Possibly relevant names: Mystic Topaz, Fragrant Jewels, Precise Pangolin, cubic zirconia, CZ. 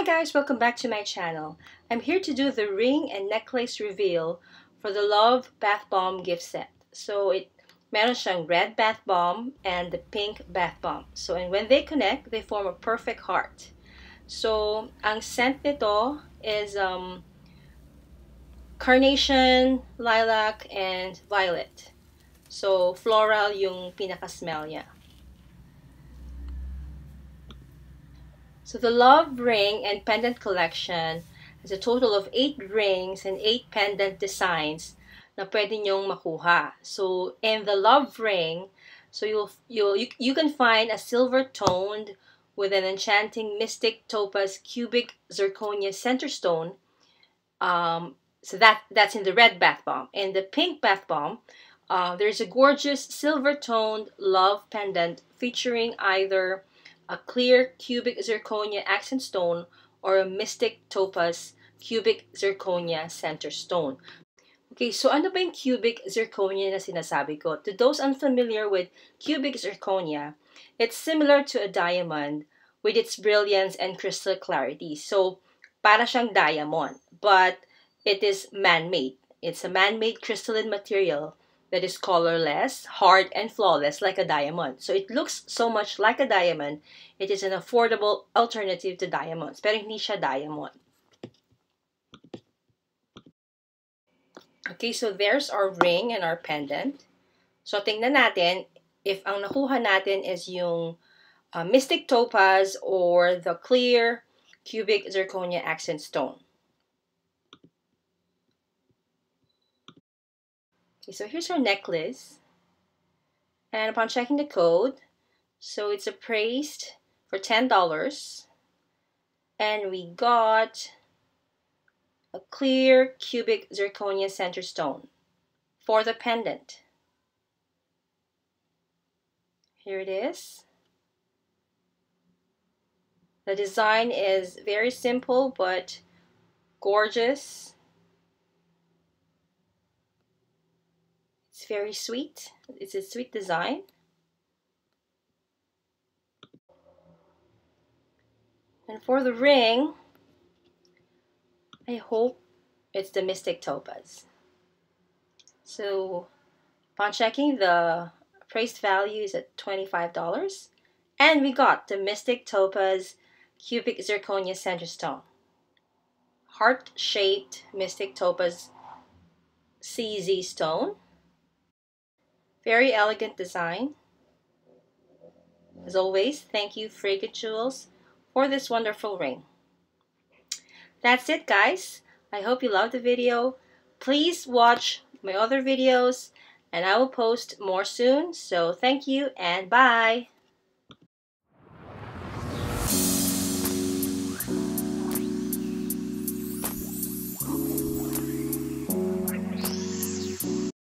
Hi guys, welcome back to my channel. I'm here to do the ring and necklace reveal for the Love Bath Bomb gift set. So it meron siyang red bath bomb and the pink bath bomb. So and when they connect, they form a perfect heart. So ang scent nito is carnation, lilac, and violet. So floral yung pinaka-smell niya. So the Love Ring and Pendant Collection has a total of 8 rings and 8 pendant designs na pwede nyong makuha. So in the Love Ring, so you can find a silver toned with an enchanting Mystic Topaz cubic zirconia center stone. So that's in the red bath bomb. In the pink bath bomb, there's a gorgeous silver toned love pendant featuring either a clear cubic zirconia accent stone or a mystic topaz cubic zirconia center stone. Okay, so ano ba yung cubic zirconia na sinasabi ko? To those unfamiliar with cubic zirconia, it's similar to a diamond with its brilliance and crystal clarity. So, para siyang diamond, but it is man-made. It's a man-made crystalline material that is colorless, hard, and flawless like a diamond. So it looks so much like a diamond, it is an affordable alternative to diamonds. Pero hindi siya diamond. Okay, so there's our ring and our pendant. So tingnan natin, if ang nakuha natin is yung mystic topaz or the clear cubic zirconia accent stone. So here's our necklace, and upon checking the code, so it's appraised for $10, and we got a clear cubic zirconia center stone for the pendant. Here it is. The design is very simple but gorgeous. It's very sweet. It's a sweet design. And for the ring, I hope it's the Mystic Topaz. So upon checking, the price value is at $25, and we got the Mystic Topaz cubic zirconia center stone, heart-shaped Mystic Topaz CZ stone. Very elegant design. As always, thank you Fragrant Jewels for this wonderful ring. That's it guys. I hope you loved the video. Please watch my other videos and I will post more soon. So thank you and bye!